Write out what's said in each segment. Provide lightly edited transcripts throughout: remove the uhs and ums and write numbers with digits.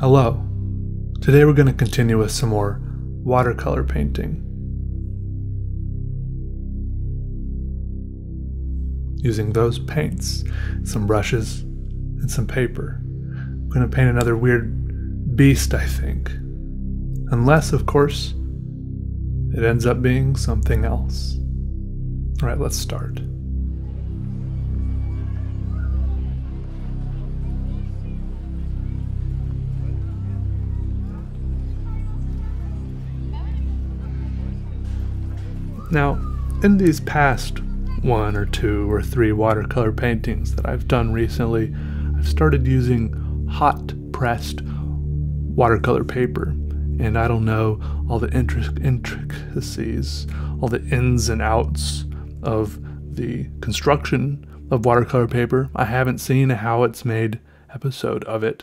Hello. Today we're going to continue with some more watercolor painting. Using those paints, some brushes, and some paper. I'm going to paint another weird beast, I think. Unless, of course, it ends up being something else. Alright, let's start. Now, in these past 1 or 2 or 3 watercolor paintings that I've done recently, I've started using hot pressed watercolor paper. And I don't know, all the intricacies, all the ins and outs of the construction of watercolor paper. I haven't seen a How It's Made episode of it.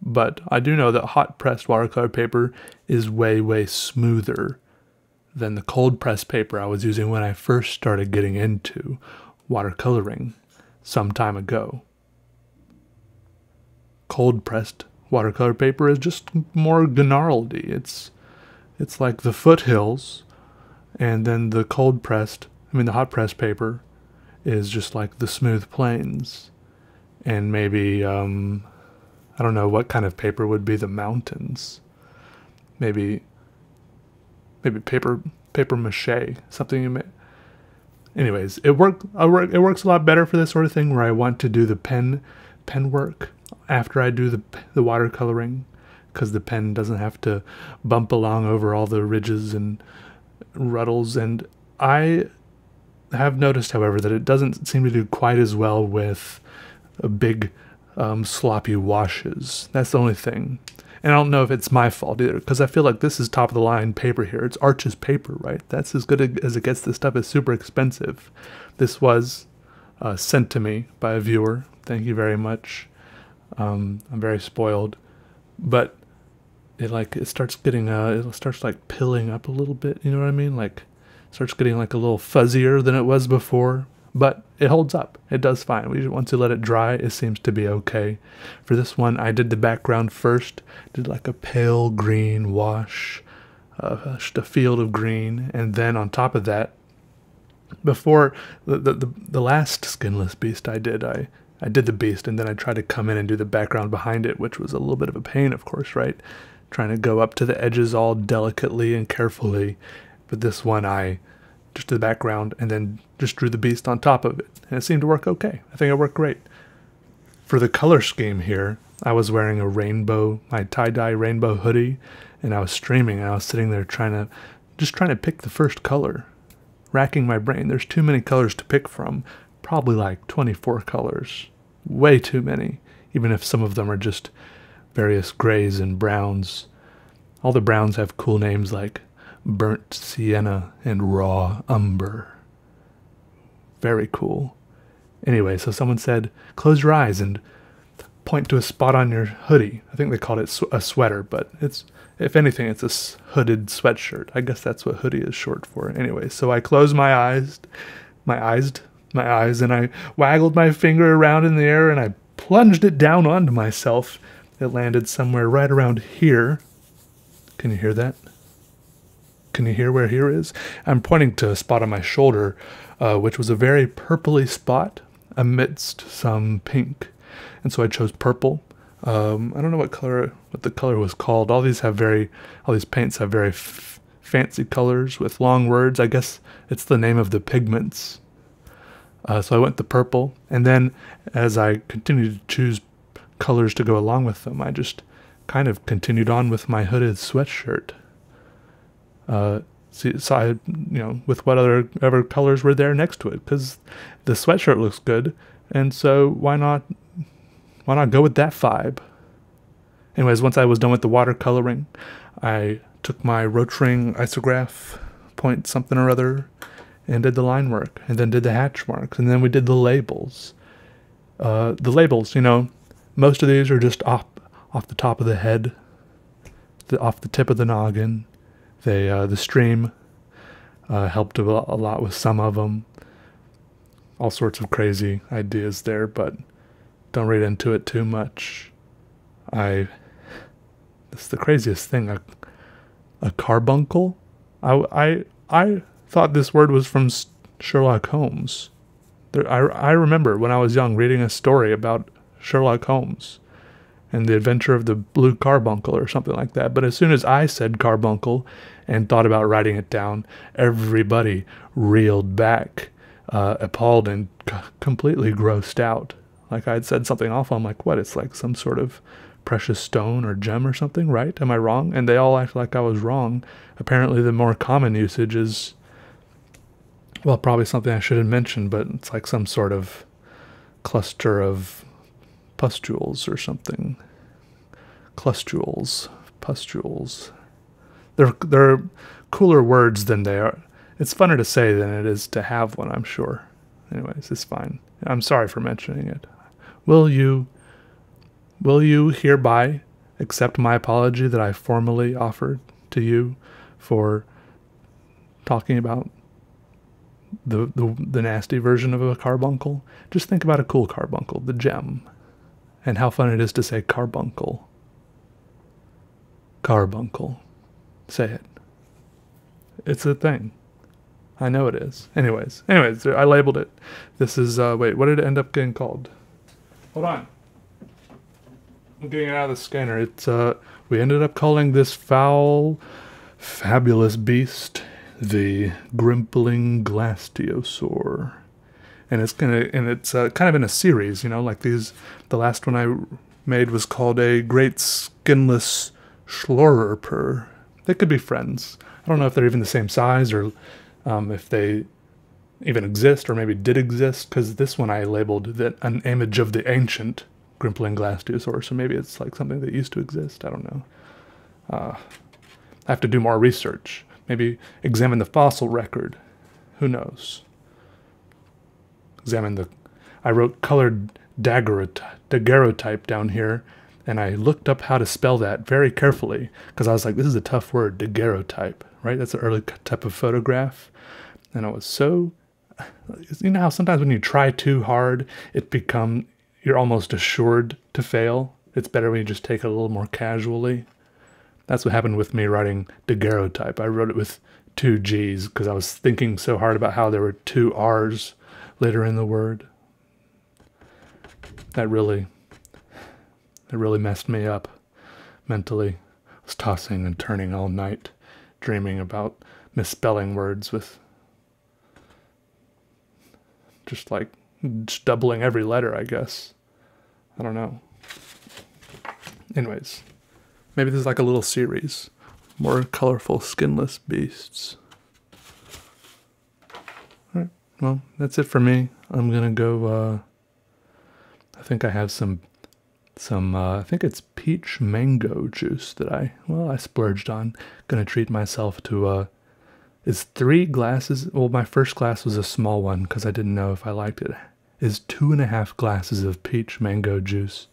But I do know that hot pressed watercolor paper is way, way smoother than the cold pressed paper I was using when I first started getting into watercoloring some time ago. Cold pressed watercolor paper is just more gnarly. It's like the foothills, and then the hot pressed paper is just like the smooth plains, and maybe I don't know what kind of paper would be the mountains. Maybe paper mache, something you may. Anyways, it works a lot better for this sort of thing where I want to do the pen work after I do the watercoloring, because the pen doesn't have to bump along over all the ridges and ruddles. And I have noticed, however, that it doesn't seem to do quite as well with big sloppy washes. That's the only thing. And I don't know if it's my fault either, because I feel like this is top of the line paper here. It's Arches paper, right? That's as good as it gets. This stuff is super expensive. This was sent to me by a viewer. Thank you very much. I'm very spoiled, but it starts like pilling up a little bit. You know what I mean? Like it starts getting like a little fuzzier than it was before, but it holds up. It does fine. Once you let it dry, it seems to be okay. For this one, I did the background first, did like a pale green wash, just a field of green. And then on top of that, before the last skinless beast I did, I did the beast, and then I tried to come in and do the background behind it, which was a little bit of a pain, of course, right? Trying to go up to the edges all delicately and carefully. But this one, I just did the background and then just drew the beast on top of it. And it seemed to work okay. I think it worked great. For the color scheme here, I was wearing a rainbow, my tie-dye rainbow hoodie, and I was streaming, and I was sitting there trying to pick the first color, racking my brain. There's too many colors to pick from. Probably like 24 colors, way too many, even if some of them are just various grays and browns. All the browns have cool names like burnt sienna and raw umber. Very cool. Anyway, so someone said, close your eyes and point to a spot on your hoodie. I think they called it a sweater, but it's, if anything, it's a hooded sweatshirt. I guess that's what hoodie is short for. Anyway, so I closed my eyes, and I waggled my finger around in the air, and I plunged it down onto myself. It landed somewhere right around here. Can you hear that? Can you hear where here is? I'm pointing to a spot on my shoulder, which was a very purpley spot amidst some pink. And so I chose purple. I don't know what the color was called. All these paints have very fancy colors with long words. I guess it's the name of the pigments. So I went the purple, and then as I continued to choose colors to go along with them, I just kind of continued on with my hooded sweatshirt. With whatever colors were there next to it, because the sweatshirt looks good, and so why not go with that vibe? Anyways, once I was done with the watercoloring, I took my Rotring isograph point something or other, and did the line work, and then did the hatch marks, and then we did the labels. The labels, you know, most of these are just off the top of the head, off the tip of the noggin. The stream helped a lot with some of them. All sorts of crazy ideas there, but don't read into it too much. I It's the craziest thing. A carbuncle? I thought this word was from Sherlock Holmes. I remember when I was young reading a story about Sherlock Holmes and the adventure of the blue carbuncle or something like that. But as soon as I said carbuncle and thought about writing it down, everybody reeled back, appalled and completely grossed out. Like I had said something awful. I'm like, what? It's like some sort of precious stone or gem or something, right? Am I wrong? And they all act like I was wrong. Apparently the more common usage is, well, probably something I should have mentioned, but it's like some sort of cluster of pustules or something. Clustules, pustules. They're cooler words than they are. It's funner to say than it is to have one, I'm sure. Anyways, it's fine. I'm sorry for mentioning it. Will you hereby accept my apology that I formally offered to you for talking about the nasty version of a carbuncle? Just think about a cool carbuncle, the gem, and how fun it is to say carbuncle. Carbuncle. Say it. It's a thing. I know it is. Anyways, I labeled it. This is, wait, what did it end up getting called? Hold on. I'm getting it out of the scanner. It's, we ended up calling this foul, fabulous beast the Grimpling Glass Deusaur. And it's kind of in a series, you know, like these. The last one I made was called a Great Skinless Schlorper. They could be friends. I don't know if they're even the same size or if they even exist or maybe did exist, because this one I labeled that an image of the ancient Grimpling Glass Deusaur, so maybe it's like something that used to exist. I don't know. I have to do more research. Maybe examine the fossil record. Who knows? Examine the... I wrote colored daguerreotype down here, and I looked up how to spell that very carefully, because I was like, this is a tough word, daguerreotype. Right? That's an early type of photograph. And I was so... You know how sometimes when you try too hard, it becomes... You're almost assured to fail. It's better when you just take it a little more casually. That's what happened with me writing daguerreotype. I wrote it with 2 G's because I was thinking so hard about how there were 2 R's later in the word. That really messed me up mentally. I was tossing and turning all night, dreaming about misspelling words with just like doubling every letter, I guess. I don't know. Anyways, maybe this is like a little series. More colorful, skinless beasts. Alright, well, that's it for me. I'm gonna go, I think I have some I think it's peach mango juice that I splurged on. Gonna treat myself to, is 3 glasses, well, my first glass was a small one because I didn't know if I liked it, is 2.5 glasses of peach mango juice.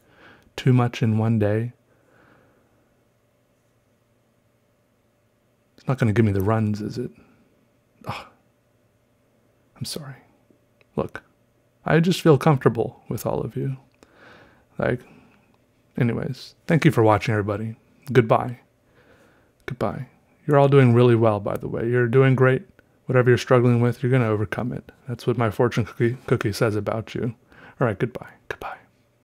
Too much in one day. It's not going to give me the runs, is it? Oh, I'm sorry. Look, I just feel comfortable with all of you. Like, anyways, thank you for watching, everybody. Goodbye. Goodbye. You're all doing really well, by the way. You're doing great. Whatever you're struggling with, you're going to overcome it. That's what my fortune cookie says about you. All right, goodbye. Goodbye.